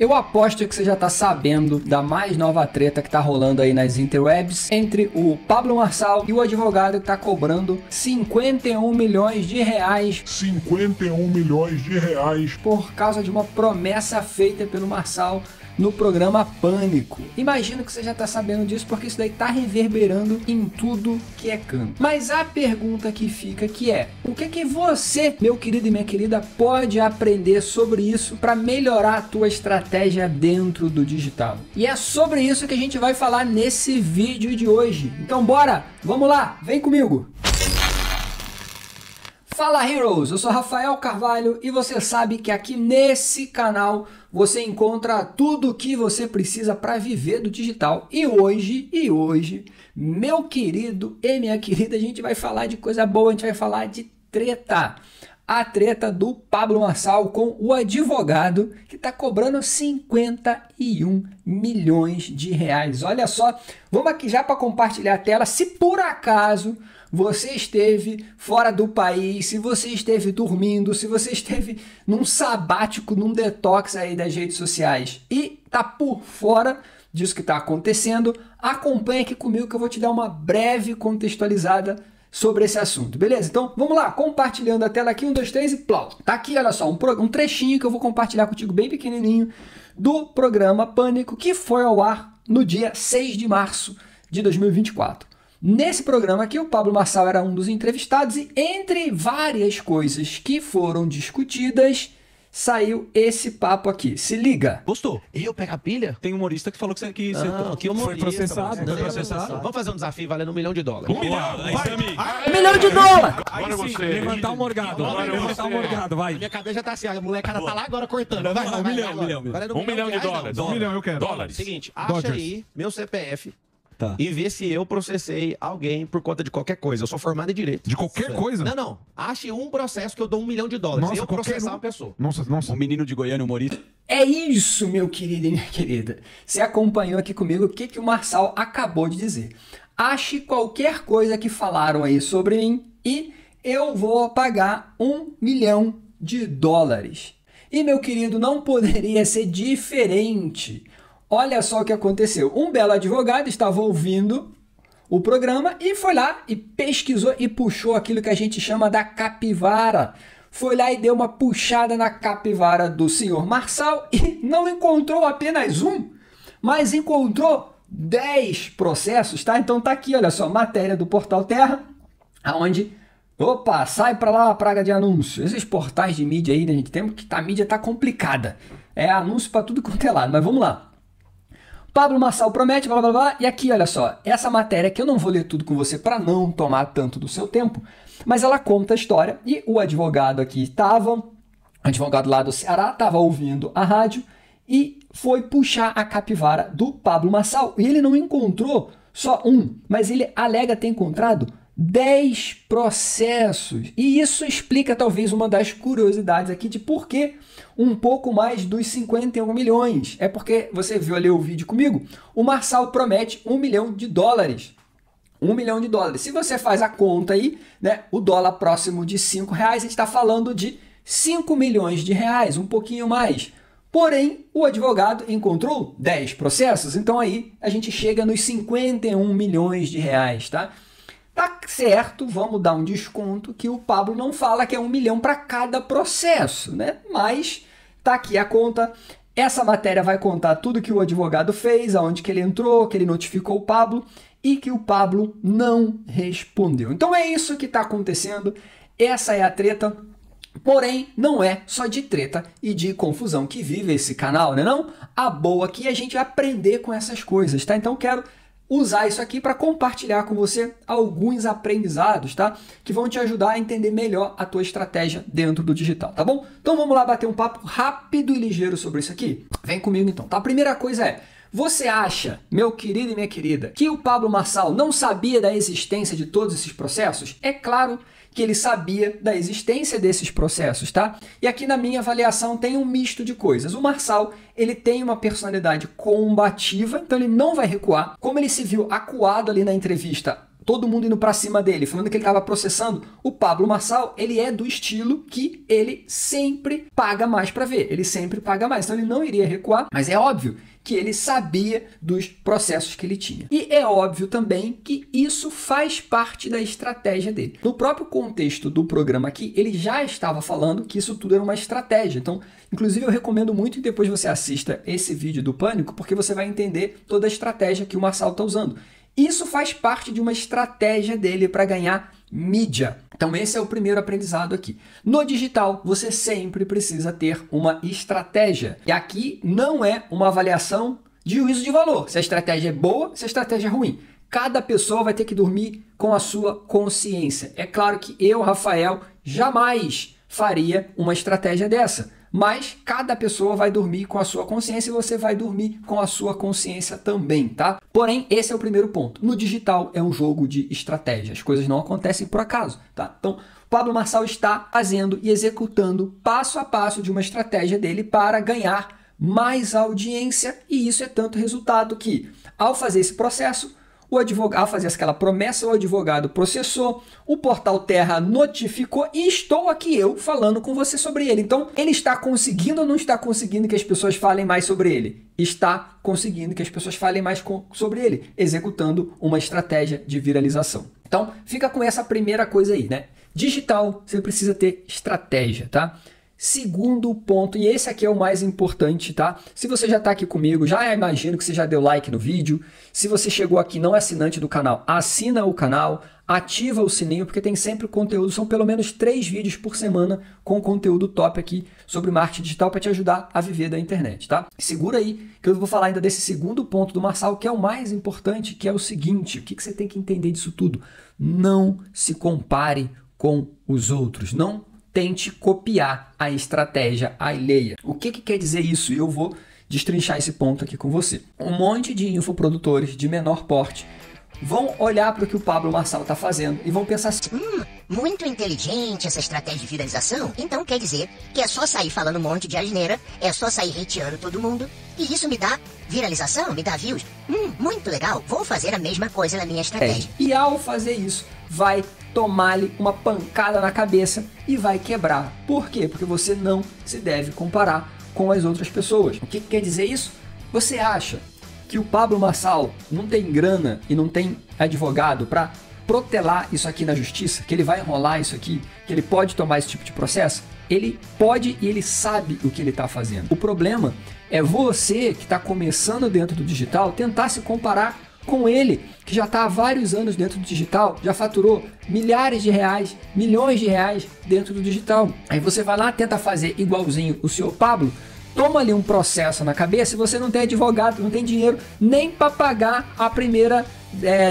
Eu aposto que você já tá sabendo da mais nova treta que tá rolando aí nas interwebs entre o Pablo Marçal e o advogado que tá cobrando 51 milhões de reais. 51 milhões de reais por causa de uma promessa feita pelo Marçal no programa Pânico. Imagino que você já tá sabendo disso, porque isso daí tá reverberando em tudo que é canto. Mas a pergunta que fica aqui é: o que você, meu querido e minha querida, pode aprender sobre isso para melhorar a tua estratégia dentro do digital? E é sobre isso que a gente vai falar nesse vídeo de hoje. Então bora, vamos lá, vem comigo! Fala Heroes, eu sou Rafael Carvalho e você sabe que aqui nesse canal você encontra tudo o que você precisa para viver do digital. E hoje, meu querido e minha querida, a gente vai falar de coisa boa, a gente vai falar de treta. A treta do Pablo Marçal com o advogado que está cobrando 51 milhões de reais. Olha só, vamos aqui já para compartilhar a tela. Se por acaso você esteve fora do país, se você esteve dormindo, se você esteve num sabático, num detox aí das redes sociais e tá por fora disso que está acontecendo, acompanha aqui comigo que eu vou te dar uma breve contextualizada sobre esse assunto, beleza? Então vamos lá, compartilhando a tela aqui, 1, 2, 3 e plau. Tá aqui, olha só, um trechinho que eu vou compartilhar contigo bem pequenininho do programa Pânico, que foi ao ar no dia 6 de março de 2024. Nesse programa aqui, o Pablo Marçal era um dos entrevistados e entre várias coisas que foram discutidas, saiu esse papo aqui. Se liga. Gostou? Eu pego a pilha? Tem humorista que falou que você aqui foi processado. Não, processado. Vamos fazer um desafio valendo $1 milhão. $1 milhão. Agora você. Levantar o Morgado. Levantar o Morgado, vai. Minha cabeça já tá assim, a molecada tá lá agora cortando. Vai, $1 milhão. $1 milhão eu quero. Dólares. Seguinte, acha aí meu CPF. Tá. E ver se eu processei alguém por conta de qualquer coisa. Eu sou formado em direito. De qualquer coisa? Não, não. Ache um processo que eu dou $1 milhão. Nossa, eu processar uma pessoa. Nossa, nossa. Um menino de Goiânia, um Morito. É isso, meu querido e minha querida. Você acompanhou aqui comigo o que o Marçal acabou de dizer. Ache qualquer coisa que falaram aí sobre mim e eu vou pagar $1 milhão. E, meu querido, não poderia ser diferente. Olha só o que aconteceu. Um belo advogado estava ouvindo o programa e foi lá e pesquisou e puxou aquilo que a gente chama da capivara. Foi lá e deu uma puxada na capivara do senhor Marçal e não encontrou apenas um, mas encontrou 10 processos, tá? Então tá aqui, olha só, matéria do portal Terra, aonde... Opa, sai pra lá a praga de anúncio. Esses portais de mídia aí, né, gente? Temos que a mídia tá complicada. É anúncio pra tudo quanto é lado, mas vamos lá. Pablo Marçal promete, blá, blá, blá, e aqui, olha só, essa matéria que eu não vou ler tudo com você para não tomar tanto do seu tempo, mas ela conta a história, e o advogado aqui estava, o advogado lá do Ceará, estava ouvindo a rádio e foi puxar a capivara do Pablo Marçal, e ele não encontrou só um, mas ele alega ter encontrado 10 processos, e isso explica talvez uma das curiosidades aqui de por que um pouco mais dos 51 milhões. É porque você viu ali o vídeo comigo, o Marçal promete $1 milhão. $1 milhão. Se você faz a conta aí, né, o dólar próximo de R$5, a gente está falando de R$5 milhões, um pouquinho mais. Porém, o advogado encontrou 10 processos, então aí a gente chega nos 51 milhões de reais, tá? Tá certo, vamos dar um desconto que o Pablo não fala que é $1 milhão para cada processo, né? Mas tá aqui a conta. Essa matéria vai contar tudo que o advogado fez, aonde que ele entrou, que ele notificou o Pablo e que o Pablo não respondeu. Então é isso que tá acontecendo. Essa é a treta. Porém, não é só de treta e de confusão que vive esse canal, né? Não? A boa aqui é a gente aprender com essas coisas, tá? Então quero usar isso aqui para compartilhar com você alguns aprendizados, tá? Que vão te ajudar a entender melhor a tua estratégia dentro do digital, tá bom? Então vamos lá bater um papo rápido e ligeiro sobre isso aqui? Vem comigo então, tá? A primeira coisa é, você acha, meu querido e minha querida, que o Pablo Marçal não sabia da existência de todos esses processos? É claro que ele sabia da existência desses processos, tá? E aqui na minha avaliação tem um misto de coisas. O Marçal, ele tem uma personalidade combativa, então ele não vai recuar. Como ele se viu acuado ali na entrevista, todo mundo indo pra cima dele, falando que ele tava processando. O Pablo Marçal, ele é do estilo que ele sempre paga mais pra ver, ele sempre paga mais, então ele não iria recuar, mas é óbvio que ele sabia dos processos que ele tinha. E é óbvio também que isso faz parte da estratégia dele. No próprio contexto do programa aqui, ele já estava falando que isso tudo era uma estratégia. Então, inclusive, eu recomendo muito que depois você assista esse vídeo do Pânico, porque você vai entender toda a estratégia que o Marçal está usando. Isso faz parte de uma estratégia dele para ganhar mídia. Então esse é o primeiro aprendizado aqui. No digital, você sempre precisa ter uma estratégia. E aqui não é uma avaliação de juízo de valor, se a estratégia é boa, se a estratégia é ruim. Cada pessoa vai ter que dormir com a sua consciência. É claro que eu, Rafael, jamais faria uma estratégia dessa. Mas cada pessoa vai dormir com a sua consciência e você vai dormir com a sua consciência também, tá? Porém, esse é o primeiro ponto. No digital é um jogo de estratégia. As coisas não acontecem por acaso, tá? Então, Pablo Marçal está fazendo e executando passo a passo de uma estratégia dele para ganhar mais audiência, e isso é tanto resultado que, ao fazer esse processo, o advogado fazia aquela promessa, o advogado processou, o portal Terra notificou e estou aqui eu falando com você sobre ele. Então, ele está conseguindo ou não está conseguindo que as pessoas falem mais sobre ele? Está conseguindo que as pessoas falem mais sobre ele, executando uma estratégia de viralização. Então, fica com essa primeira coisa aí, né? Digital, você precisa ter estratégia, tá? Segundo ponto, e esse aqui é o mais importante, tá? Se você já tá aqui comigo, já imagino que você já deu like no vídeo. Se você chegou aqui e não é assinante do canal, assina o canal, ativa o sininho, porque tem sempre conteúdo, são pelo menos 3 vídeos por semana com conteúdo top aqui sobre marketing digital para te ajudar a viver da internet, tá? Segura aí que eu vou falar ainda desse segundo ponto do Marçal, que é o mais importante, que é o seguinte, o que você tem que entender disso tudo? Não se compare com os outros, não tente copiar a estratégia alheia. O que que quer dizer isso? Eu vou destrinchar esse ponto aqui com você. Um monte de infoprodutores de menor porte vão olhar para o que o Pablo Marçal está fazendo e vão pensar assim: muito inteligente essa estratégia de viralização, então quer dizer que é só sair falando um monte de asneira, é só sair hateando todo mundo, e isso me dá viralização, me dá views. Muito legal, vou fazer a mesma coisa na minha estratégia. E ao fazer isso, vai tomar-lhe uma pancada na cabeça e vai quebrar. Por quê? Porque você não se deve comparar com as outras pessoas. O que quer dizer isso? Você acha que o Pablo Marçal não tem grana e não tem advogado para protelar isso aqui na justiça? Que ele vai enrolar isso aqui? Que ele pode tomar esse tipo de processo? Ele pode e ele sabe o que ele está fazendo. O problema é você que está começando dentro do digital tentar se comparar com ele, que já está há vários anos dentro do digital, já faturou milhares de reais, milhões de reais dentro do digital. Aí você vai lá, tenta fazer igualzinho o senhor Pablo, toma ali um processo na cabeça e você não tem advogado, não tem dinheiro nem para pagar a primeira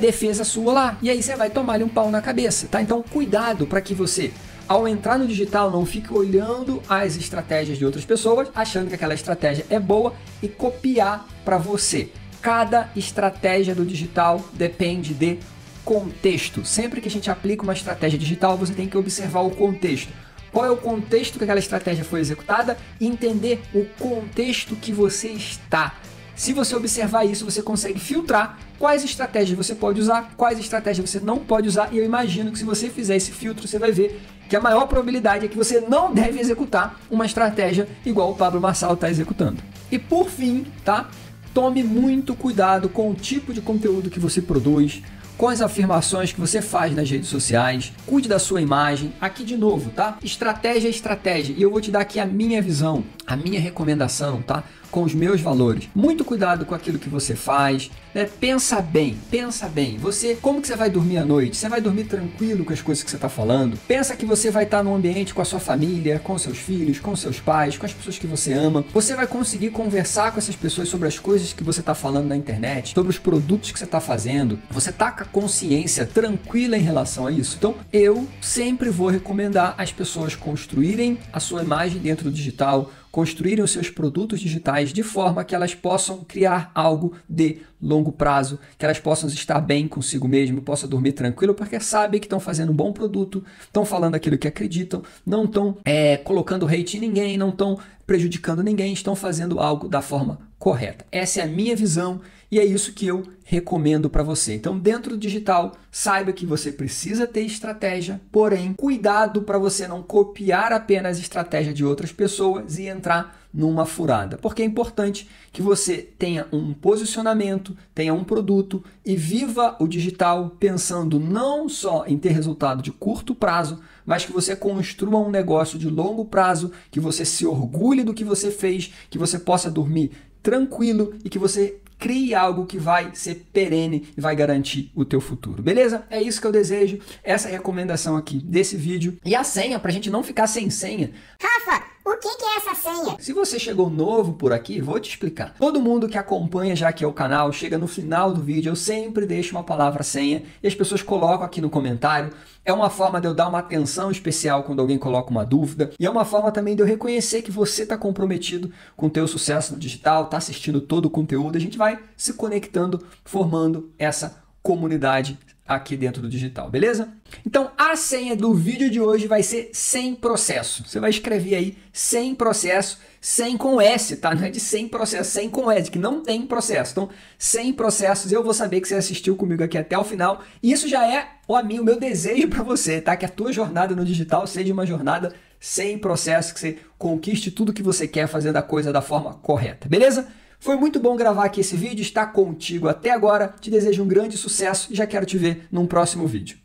defesa sua lá. E aí você vai tomar ali um pau na cabeça, tá? Então cuidado para que você, ao entrar no digital, não fique olhando as estratégias de outras pessoas, achando que aquela estratégia é boa e copiar para você. Cada estratégia do digital depende de contexto. Sempre que a gente aplica uma estratégia digital, você tem que observar o contexto. Qual é o contexto que aquela estratégia foi executada e entender o contexto que você está. Se você observar isso, você consegue filtrar quais estratégias você pode usar, quais estratégias você não pode usar. E eu imagino que se você fizer esse filtro, você vai ver que a maior probabilidade é que você não deve executar uma estratégia igual o Pablo Marçal está executando. E por fim, tá? Tome muito cuidado com o tipo de conteúdo que você produz, com as afirmações que você faz nas redes sociais, cuide da sua imagem. Aqui de novo, tá? Estratégia é estratégia, e eu vou te dar aqui a minha visão, a minha recomendação, tá? Com os meus valores. Muito cuidado com aquilo que você faz, né? Pensa bem, pensa bem. Você, como que você vai dormir à noite? Você vai dormir tranquilo com as coisas que você está falando? Pensa que você vai estar num ambiente com a sua família, com seus filhos, com seus pais, com as pessoas que você ama. Você vai conseguir conversar com essas pessoas sobre as coisas que você está falando na internet, sobre os produtos que você está fazendo. Você está com a consciência tranquila em relação a isso? Então, eu sempre vou recomendar as pessoas construírem a sua imagem dentro do digital, construírem os seus produtos digitais de forma que elas possam criar algo de longo prazo, que elas possam estar bem consigo mesmo, possam dormir tranquilo, porque sabem que estão fazendo um bom produto, estão falando aquilo que acreditam, não estão colocando hate em ninguém, não estão prejudicando ninguém, estão fazendo algo da forma correta. Essa é a minha visão e é isso que eu recomendo para você. Então, dentro do digital, saiba que você precisa ter estratégia, porém, cuidado para você não copiar apenas a estratégia de outras pessoas e entrar numa furada, porque é importante que você tenha um posicionamento, tenha um produto e viva o digital pensando não só em ter resultado de curto prazo, mas que você construa um negócio de longo prazo, que você se orgulhe do que você fez, que você possa dormir tranquilo e que você crie algo que vai ser perene e vai garantir o teu futuro, beleza? É isso que eu desejo, essa recomendação aqui desse vídeo. E a senha, pra gente não ficar sem senha. Rafa! O que é essa senha? Se você chegou novo por aqui, vou te explicar. Todo mundo que acompanha já aqui o canal, chega no final do vídeo, eu sempre deixo uma palavra-senha e as pessoas colocam aqui no comentário. É uma forma de eu dar uma atenção especial quando alguém coloca uma dúvida e é uma forma também de eu reconhecer que você está comprometido com o teu sucesso no digital, está assistindo todo o conteúdo, a gente vai se conectando, formando essa comunidade aqui dentro do digital, beleza? Então, a senha do vídeo de hoje vai ser sem processo. Você vai escrever aí sem processo, sem com S, tá? Não é de sem processo, sem com S, que não tem processo. Então, sem processos, eu vou saber que você assistiu comigo aqui até o final. E isso já é o meu desejo para você, tá? Que a tua jornada no digital seja uma jornada sem processo, que você conquiste tudo que você quer fazendo a coisa da forma correta, beleza? Foi muito bom gravar aqui esse vídeo, estar contigo até agora. Te desejo um grande sucesso e já quero te ver num próximo vídeo.